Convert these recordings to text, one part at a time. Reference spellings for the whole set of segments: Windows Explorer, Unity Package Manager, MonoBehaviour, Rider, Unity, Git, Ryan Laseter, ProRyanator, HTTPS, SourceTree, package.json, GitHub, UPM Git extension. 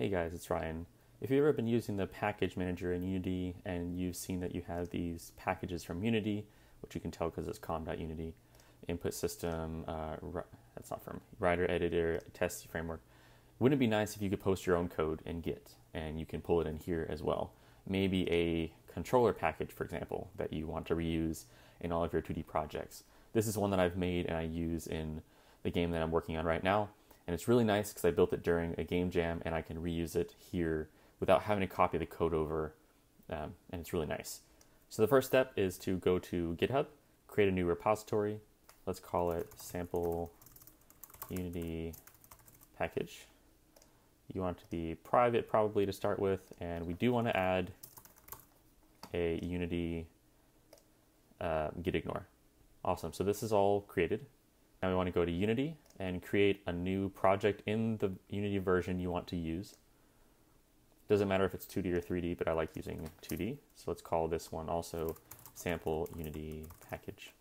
Hey guys, it's Ryan. If you've ever been using the package manager in Unity and you've seen that you have these packages from Unity, which you can tell because it's com.unity, input system, that's not from Rider editor, test framework. Wouldn't it be nice if you could post your own code in Git and you can pull it in here as well? Maybe a controller package, for example, that you want to reuse in all of your 2D projects. This is one that I've made and I use in the game that I'm working on right now. And it's really nice because I built it during a game jam and I can reuse it here without having to copy the code over, and it's really nice. So the first step is to go to GitHub, create a new repository. Let's call it sample Unity package. You want it to be private probably to start with, and we do want to add a Unity git ignore. Awesome, so this is all created. Now we want to go to Unity and create a new project in the Unity version you want to use. Doesn't matter if it's 2D or 3D, but I like using 2D. So let's call this one also sample Unity package.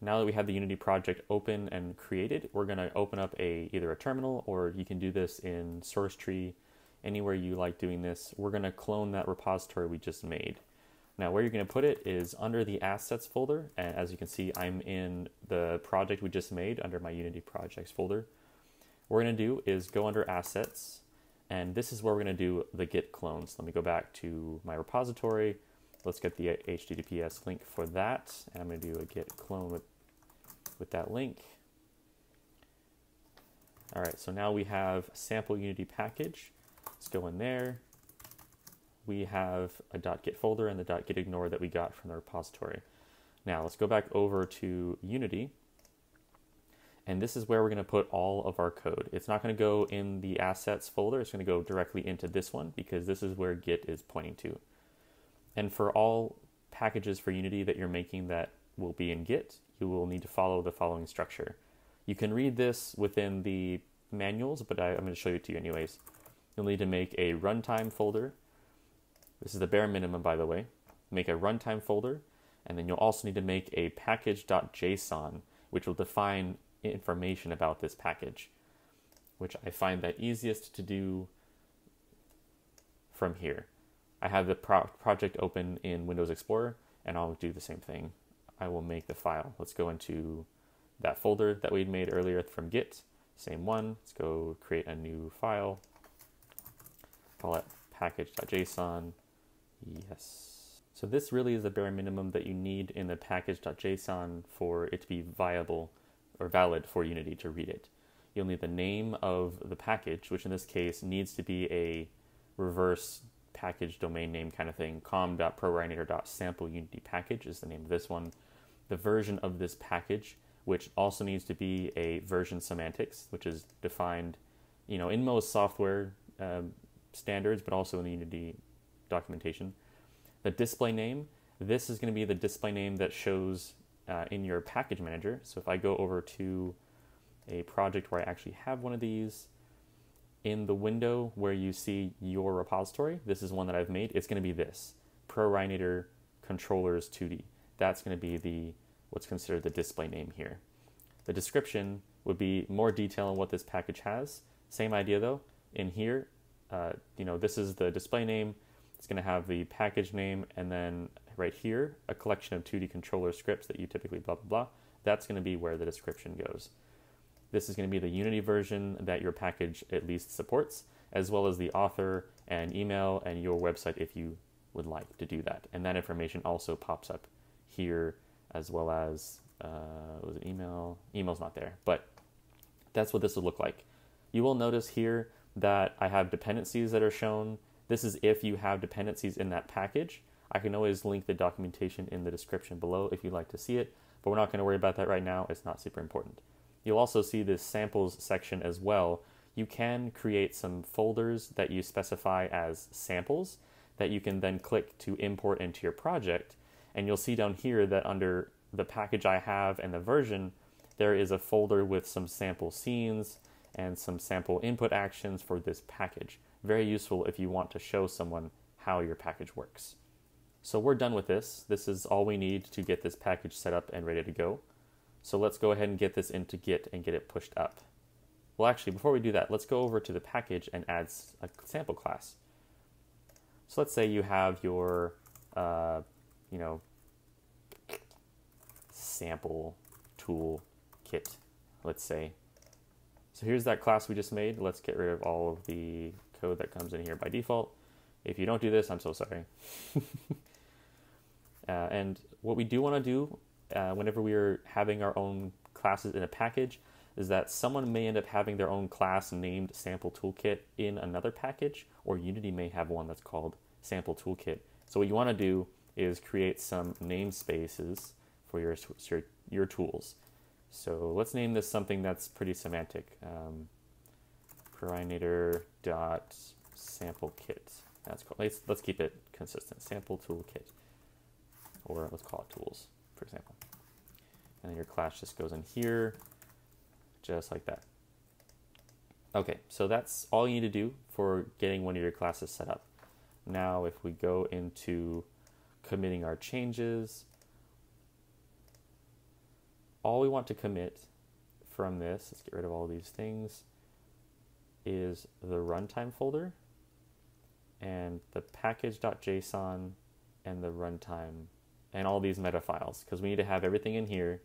Now that we have the Unity project open and created, we're going to open up either a terminal, or you can do this in SourceTree, anywhere you like doing this. We're going to clone that repository we just made. Now where you're going to put it is under the assets folder, and as you can see, I'm in the project we just made under my Unity projects folder. What we're going to do is go under assets, and this is where we're going to do the git clones. Let me go back to my repository. Let's get the HTTPS link for that, and I'm going to do a git clone with that link. All right, so now we have sample Unity package. Let's go in there. We have a .git folder and the .git ignore that we got from the repository. Now let's go back over to Unity, and this is where we're going to put all of our code. It's not going to go in the assets folder. It's going to go directly into this one because this is where Git is pointing to. And for all packages for Unity that you're making that will be in Git, you will need to follow the following structure. You can read this within the manuals, but I'm going to show it to you anyways. You'll need to make a runtime folder. This is the bare minimum, by the way. Make a runtime folder, and then you'll also need to make a package.json, which will define information about this package, which I find that easiest to do from here. I have the project open in Windows Explorer, and I'll do the same thing. I will make the file. Let's go into that folder that we made earlier from Git, same one. Let's go create a new file, call it package.json. Yes. So this really is the bare minimum that you need in the package.json for it to be viable or valid for Unity to read it. You'll need the name of the package, which in this case needs to be a reverse package domain name kind of thing. com.ProRyanator.sample Unity package is the name of this one. The version of this package, which also needs to be a version semantics, which is defined, you know, in most software standards, but also in the Unity documentation. The display name, this is going to be the display name that shows in your package manager. So if I go over to a project where I actually have one of these, in the window where you see your repository, this is one that I've made, it's going to be this, ProRyanator controllers 2D. That's going to be what's considered the display name here. The description would be more detail on what this package has. Same idea though, in here, you know, this is the display name. It's going to have the package name, and then right here, a collection of 2D controller scripts that you typically blah, blah, blah. That's going to be where the description goes. This is going to be the Unity version that your package at least supports, as well as the author and email and your website if you would like to do that. And that information also pops up here, as well as, was it email? Email's not there, but that's what this would look like. You will notice here that I have dependencies that are shown. This is if you have dependencies in that package. I can always link the documentation in the description below if you'd like to see it, but we're not going to worry about that right now. It's not super important. You'll also see this samples section as well. You can create some folders that you specify as samples that you can then click to import into your project. And you'll see down here that under the package I have and the version, there is a folder with some sample scenes and some sample input actions for this package. Very useful if you want to show someone how your package works. So we're done with this. This is all we need to get this package set up and ready to go. So let's go ahead and get this into Git and get it pushed up. Well, actually, before we do that, let's go over to the package and add a sample class. So let's say you have your, sample tool kit, let's say. So here's that class we just made. Let's get rid of all of the code that comes in here by default. If you don't do this, I'm so sorry. And what we do want to do whenever we are having our own classes in a package is that someone may end up having their own class named sample toolkit in another package, or Unity may have one that's called sample toolkit. So what you want to do is create some namespaces for your tools. So let's name this something that's pretty semantic. ProRyanator.sample kit. That's cool. Let's keep it consistent. Sample toolkit, or let's call it tools, for example. And then your class just goes in here, just like that. Okay, so that's all you need to do for getting one of your classes set up. Now, if we go into committing our changes, all we want to commit from this, let's get rid of all these things, is the runtime folder and the package.json and the runtime and all these meta files, because we need to have everything in here,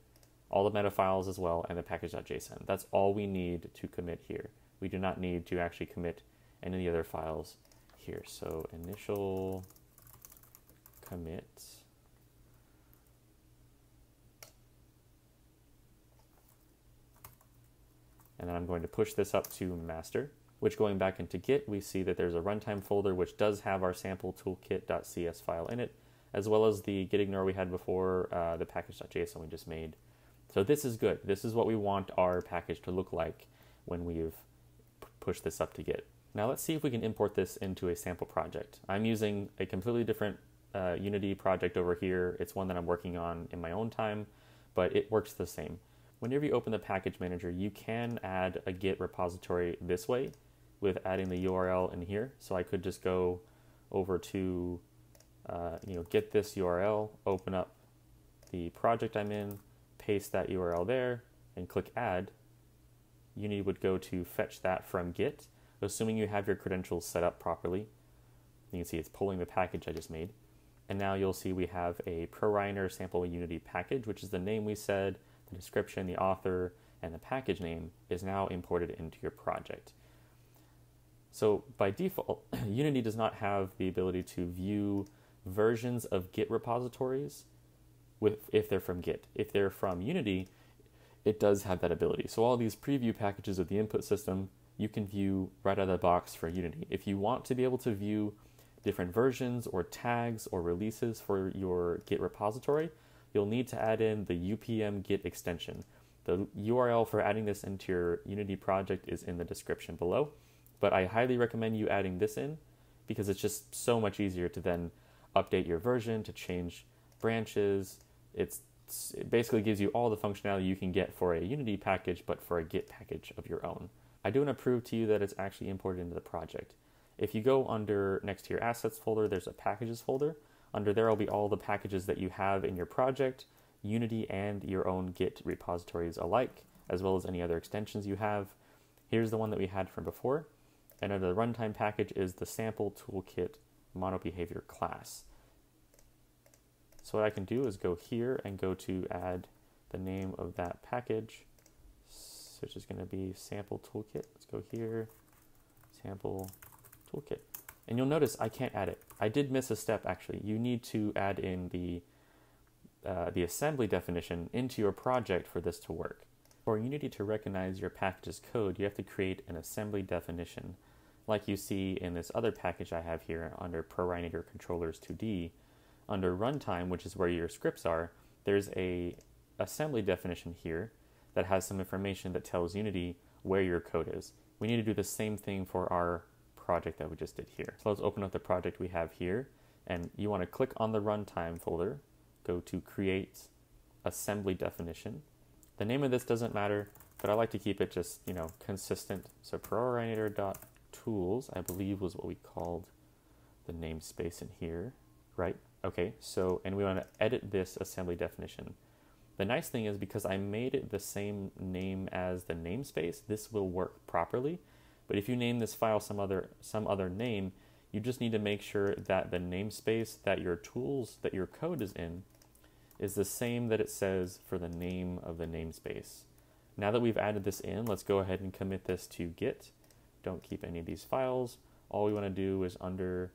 all the meta files as well, and the package.json. That's all we need to commit here. We do not need to actually commit any other files here. So initial commit. And then I'm going to push this up to master, which, going back into Git, we see that there's a runtime folder which does have our sample toolkit.cs file in it, as well as the gitignore we had before, the package.json we just made. So this is good. This is what we want our package to look like when we've pushed this up to Git. Now let's see if we can import this into a sample project. I'm using a completely different Unity project over here. It's one that I'm working on in my own time, but it works the same. Whenever you open the package manager, you can add a Git repository this way with adding the URL in here. So I could just go over to, get this URL, open up the project I'm in, paste that URL there, and click add. Unity would go to fetch that from Git, assuming you have your credentials set up properly. You can see it's pulling the package I just made. And now you'll see we have a ProRyanator sample Unity package, which is the name we said, the description, the author, and the package name is now imported into your project. So by default, Unity does not have the ability to view versions of Git repositories if they're from Git. If they're from Unity, it does have that ability. So all these preview packages of the input system, you can view right out of the box for Unity. If you want to be able to view different versions or tags or releases for your Git repository, you'll need to add in the UPM Git extension. The URL for adding this into your Unity project is in the description below, but I highly recommend you adding this in because it's just so much easier to then update your version, to change branches. It basically gives you all the functionality you can get for a Unity package, but for a Git package of your own. I do want to prove to you that it's actually imported into the project. If you go under next to your assets folder, there's a packages folder. Under there will be all the packages that you have in your project, Unity and your own Git repositories alike, as well as any other extensions you have. Here's the one that we had from before. And under the runtime package is the sample toolkit monobehavior class. So what I can do is go here and go to add the name of that package, which is going to be sample toolkit. Let's go here, sample toolkit. And you'll notice I can't add it. I did miss a step, actually. You need to add in the assembly definition into your project for this to work. For Unity to recognize your package's code, you have to create an assembly definition, like you see in this other package I have here under ProRyanator Controllers 2D. Under runtime, which is where your scripts are, there's a assembly definition here that has some information that tells Unity where your code is. We need to do the same thing for our project that we just did here. So let's open up the project we have here, and you want to click on the runtime folder, go to create assembly definition. The name of this doesn't matter, but I like to keep it just, consistent. So ProRyanator.tools, I believe, was what we called the namespace in here, right? Okay, so, and we want to edit this assembly definition. The nice thing is because I made it the same name as the namespace, this will work properly. But if you name this file some other name, you just need to make sure that the namespace that your tools, that your code is in, is the same that it says for the name of the namespace. Now that we've added this in, let's go ahead and commit this to Git. Don't keep any of these files. All we want to do is under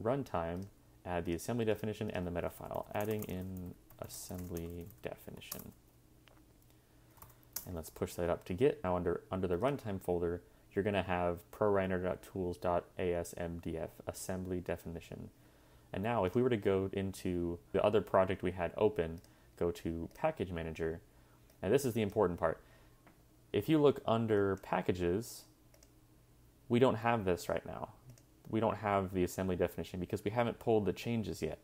runtime, add the assembly definition and the meta file, adding in assembly definition. And let's push that up to Git. Now under the runtime folder, you're going to have ProRyanator.tools.asmdf, assembly definition. And now if we were to go into the other project we had open, go to package manager. Now this is the important part. If you look under packages, we don't have this right now. We don't have the assembly definition because we haven't pulled the changes yet.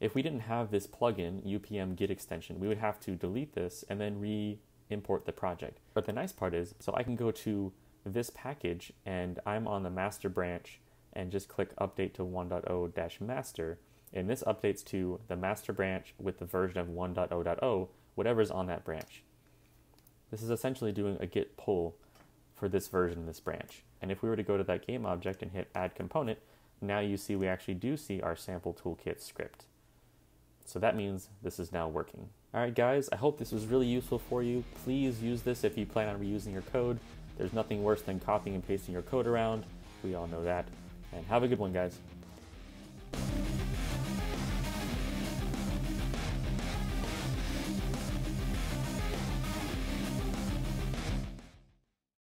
If we didn't have this plugin, UPM Git extension, we would have to delete this and then re-import the project. But the nice part is, so I can go to this package and I'm on the master branch and just click update to 1.0-master, and this updates to the master branch with the version of 1.0.0, whatever's on that branch. This is essentially doing a git pull for this version, this branch. And if we were to go to that game object and hit add component, now you see we actually do see our sample toolkit script. So that means this is now working. All right, guys, I hope this was really useful for you. Please use this if you plan on reusing your code. There's nothing worse than copying and pasting your code around. We all know that. And have a good one, guys.